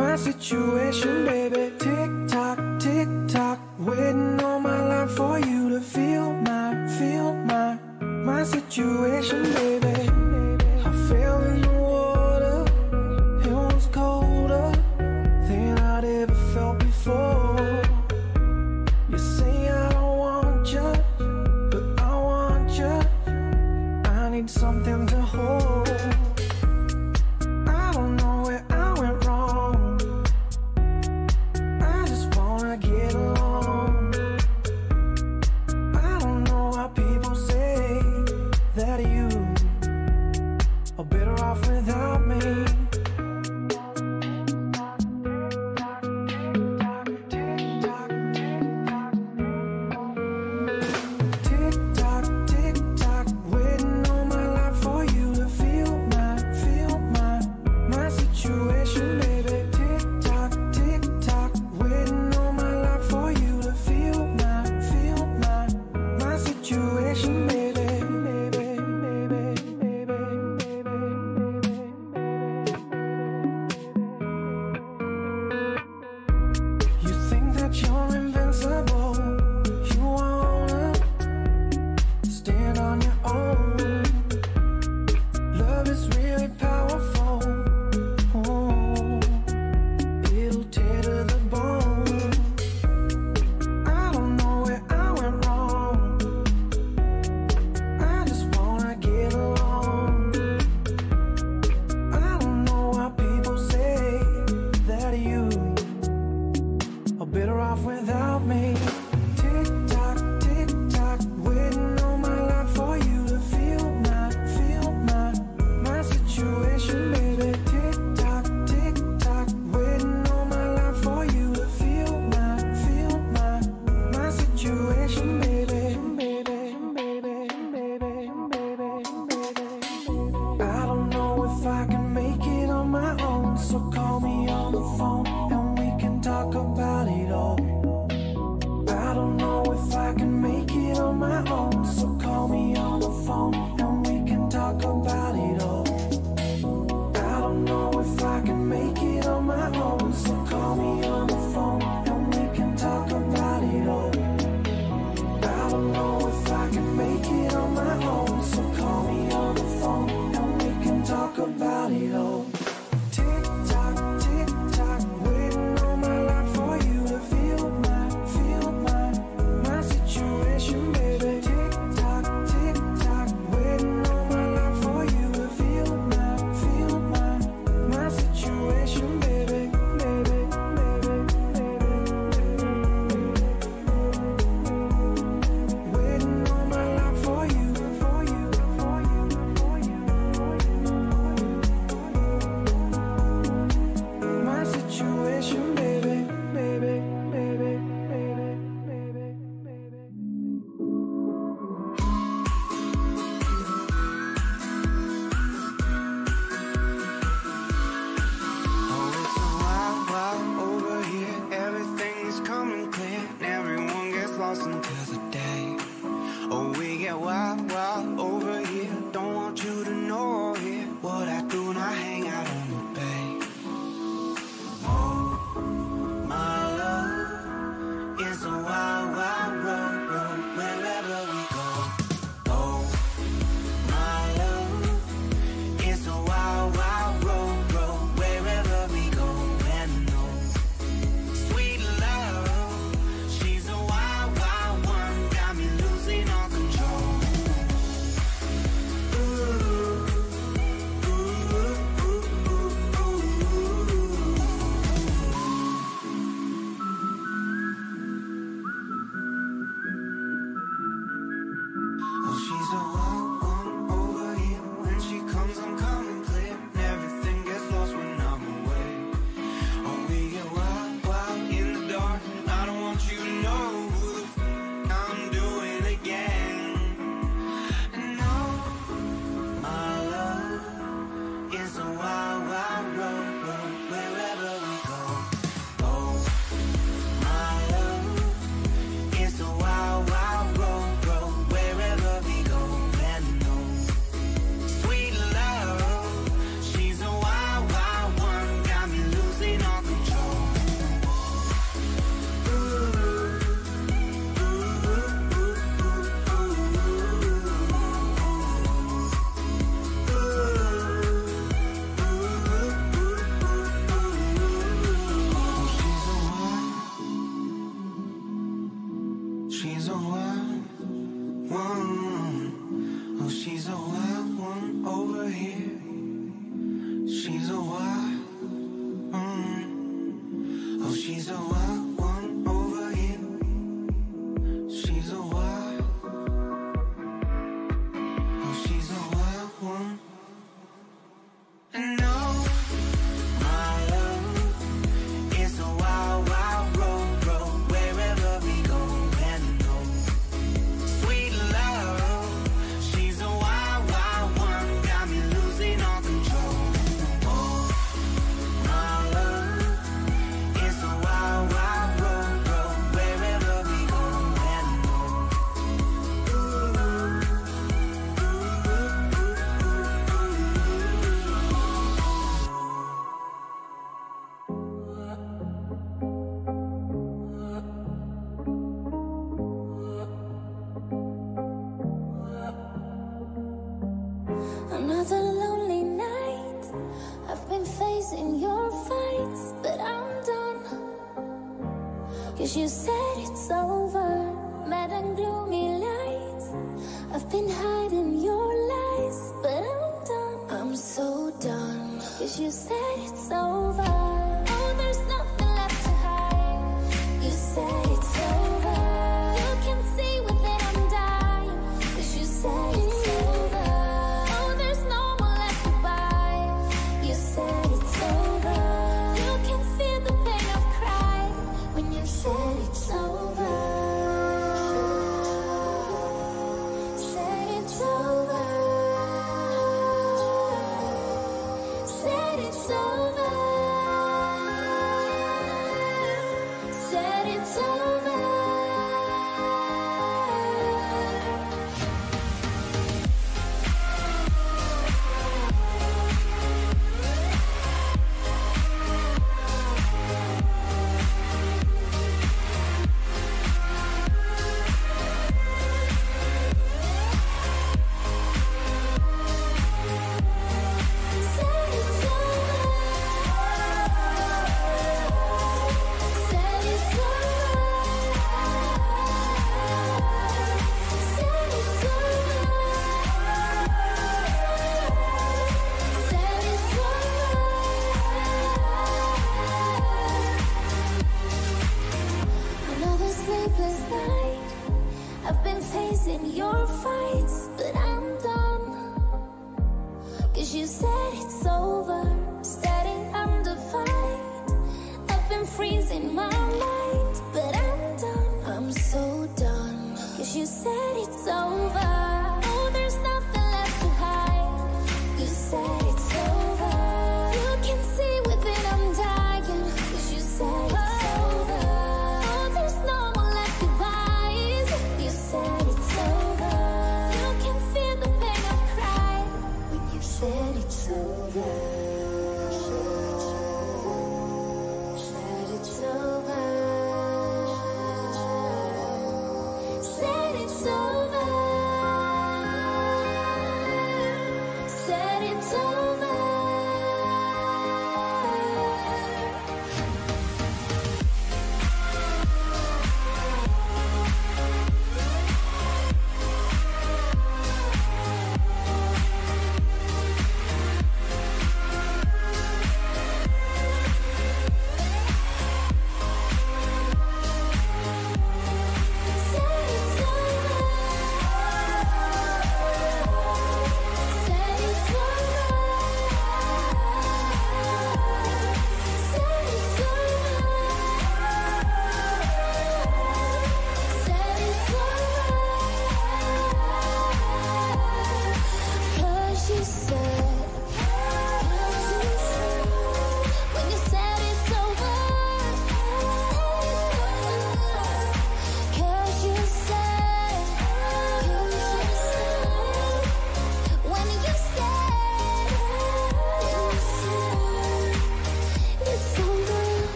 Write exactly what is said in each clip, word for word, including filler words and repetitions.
my situation, baby. Tick tock, tick tock, waiting on my line for you to feel my, feel my, my situation, baby. I fell in the water, it was colder than I'd ever felt before. You say I don't want you, but I want you. I need something to hold. About it all. Tick tock, tick tock, wait. She's a wild one over here. She's a wild. Oh, she's a wild one. And no, my love is a wild, wild road, road. Wherever we go, and no sweet love. She's a wild, wild one. Got me losing all control. Another lonely night, I've been facing your fights, but I'm done. Cause you said it's over, mad and gloomy lights. I've been hiding your lies, but I'm done. I'm so done. Cause you said it's over. Oh, there's nothing left to hide. You said it's over. You can see with it I'm dying. Cause you said it's over.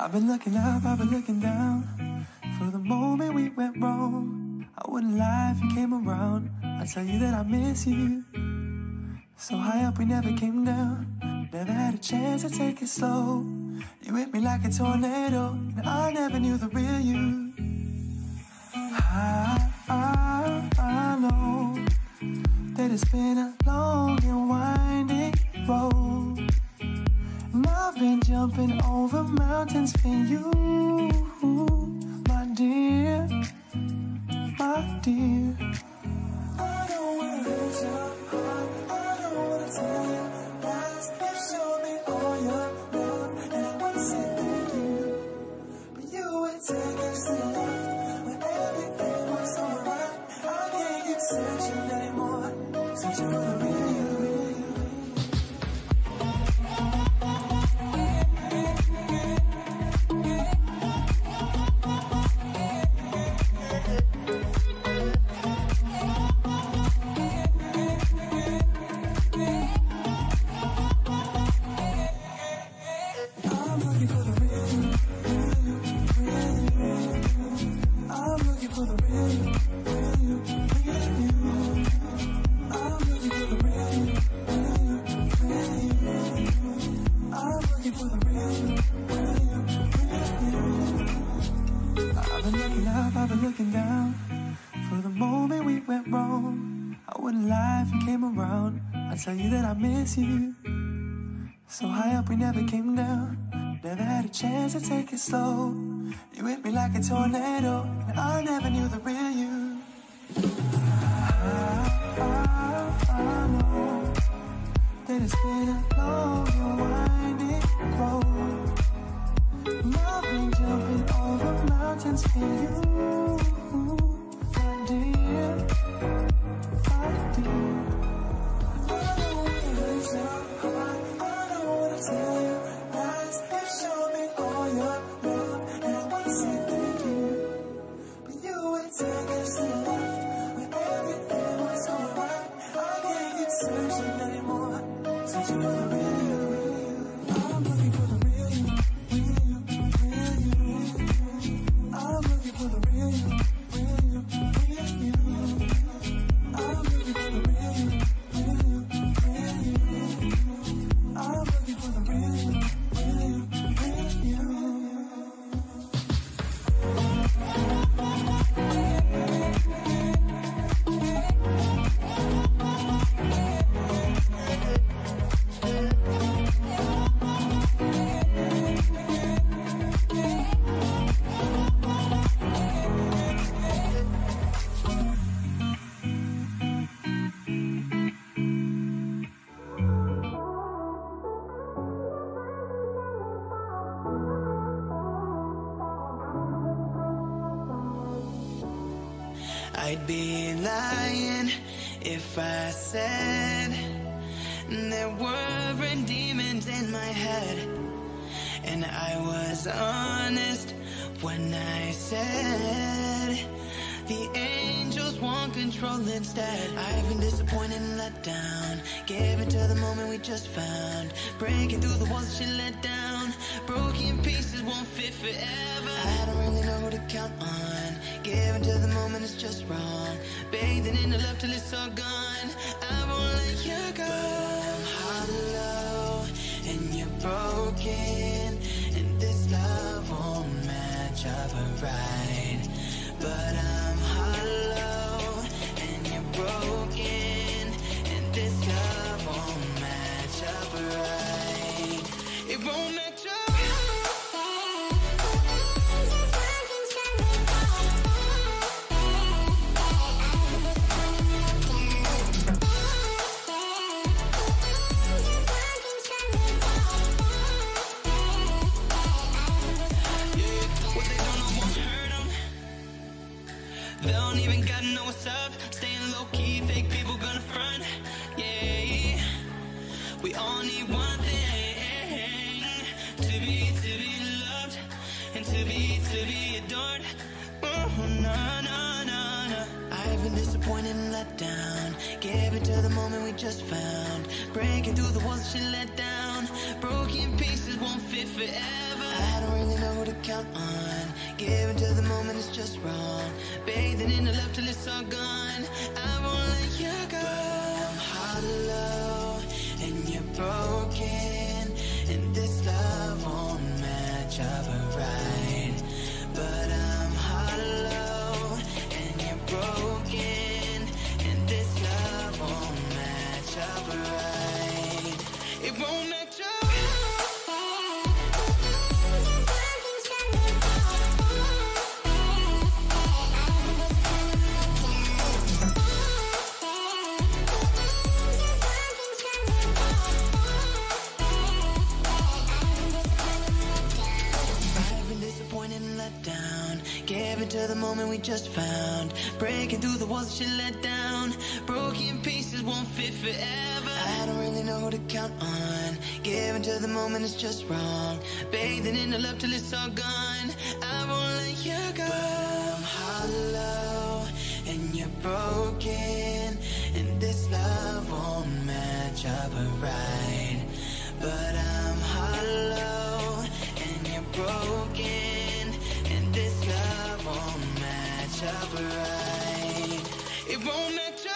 I've been looking up, I've been looking down for the moment we went wrong. I wouldn't lie if you came around. I tell you that I miss you. So high up we never came down. Never had a chance to take it slow. You hit me like a tornado, and I never knew the real you. I, I, I know that it's been a long and winding road. And I've been jumping over mountains for you, my dear, my dear. I don't wanna lose your heart, I don't wanna tell you lies. You've shown me all your love, and I wanna say thank you, but you were taking still left when everything was all right. I can't keep searching anymore, searching for the real you. I've been looking down for the moment we went wrong. I wouldn't lie if you came around. I tell you that I miss you. So high up we never came down, never had a chance to take it slow. You hit me like a tornado, and I never knew the real you. I, I, I know that it's been a long and winding road, and I've been jumping over mountains for you. I'd be lying if I said there weren't demons in my head, and I was honest when I said the angels want control instead. I've been disappointed and let down, gave it to the moment we just found, breaking through the walls that she let down. Broken pieces won't fit forever. I don't really know who to count on, giving to the moment is just wrong, bathing in the love till it's all gone. I won't let you go. But I'm hollow and you're broken, and this love won't match up right. But I'm hollow and you're broken, and this love won't match up right. It won't match. They don't even gotta know what's up. Staying low-key, fake people gonna front. Yeah, we all need one thing: to be, to be loved, and to be, to be adored. Oh, no, no, no, no. I've been disappointed and let down, gave it to the moment we just found, breaking through the walls that she let down. Broken pieces won't fit forever. I don't really know who to count on, giving to the moment is just wrong, bathing in the love till it's all gone. I won't let you go. But I'm hollow and you're broken, and this love won't match up right. But I'm hollow and you're broken, and this love won't match up right. It won't match up. to the moment we just found, breaking through the walls that you let down. Broken pieces won't fit forever. I don't really know who to count on. Giving to the moment is just wrong. Bathing in the love till it's all gone. I won't let you go. But I'm hollow and you're broken, and this love won't match up right. But I'm hollow and you're broken, and this love won't match up right. It won't match up.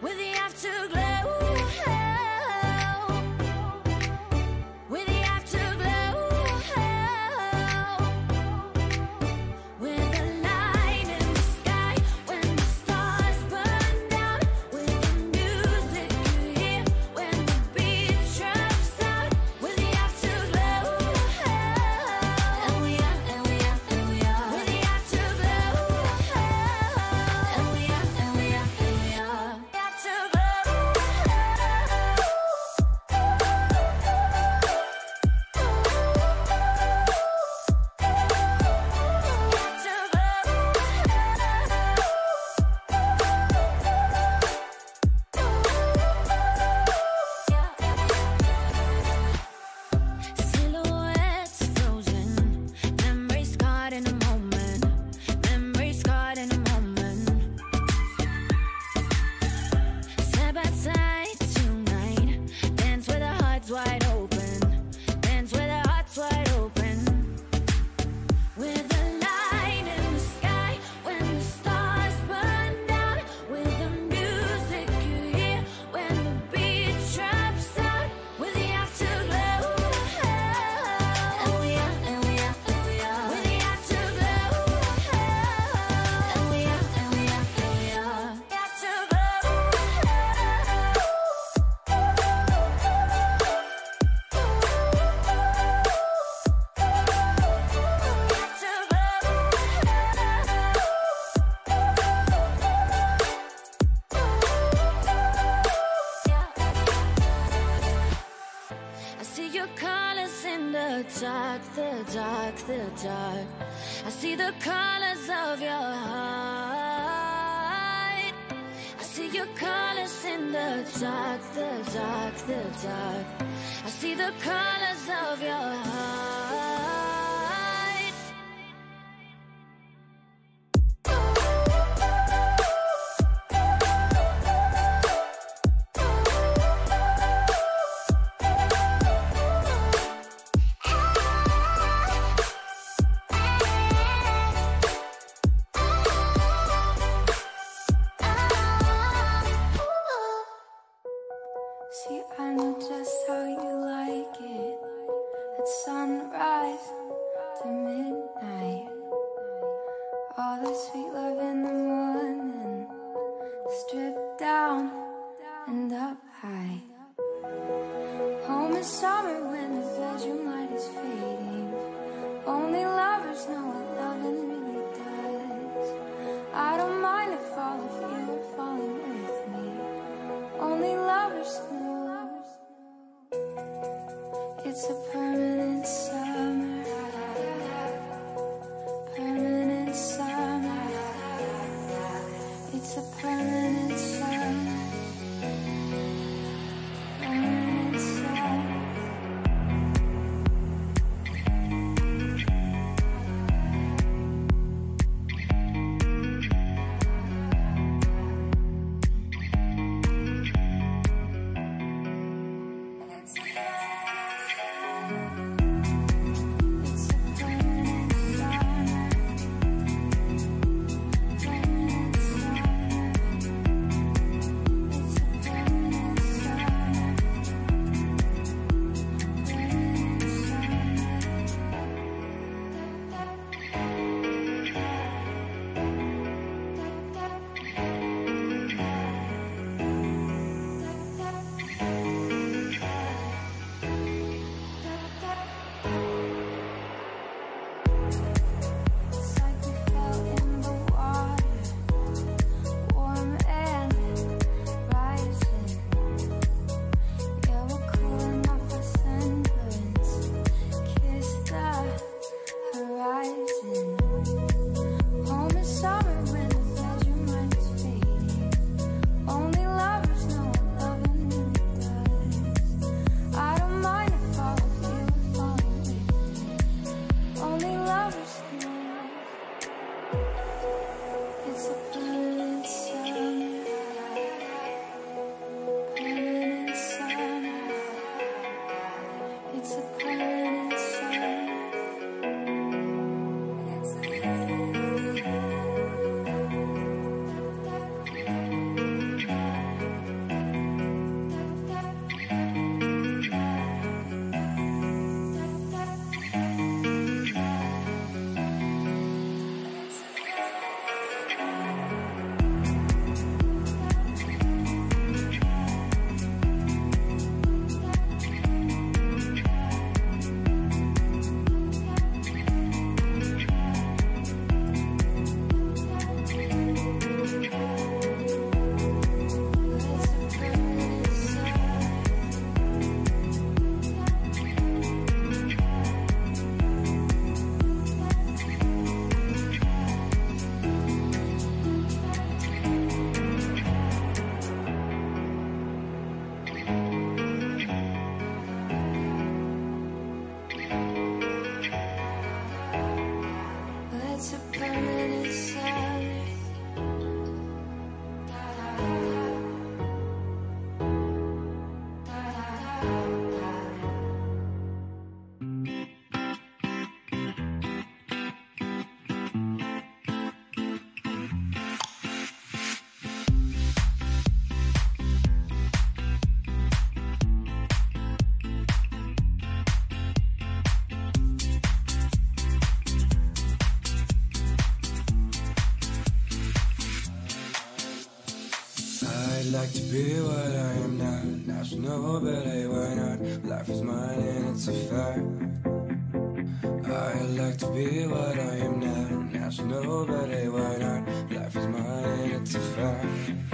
With the afterglow, dark, the dark, the dark. I see the colors of your heart. I see your colors in the dark, the dark, the dark. I see the colors of your heart. Like to be what I am now. Now she know, but hey, why not? Life is mine and it's a fact. I'd like to be what I am now. Now she know, but hey, why not? Life is mine and it's a fact.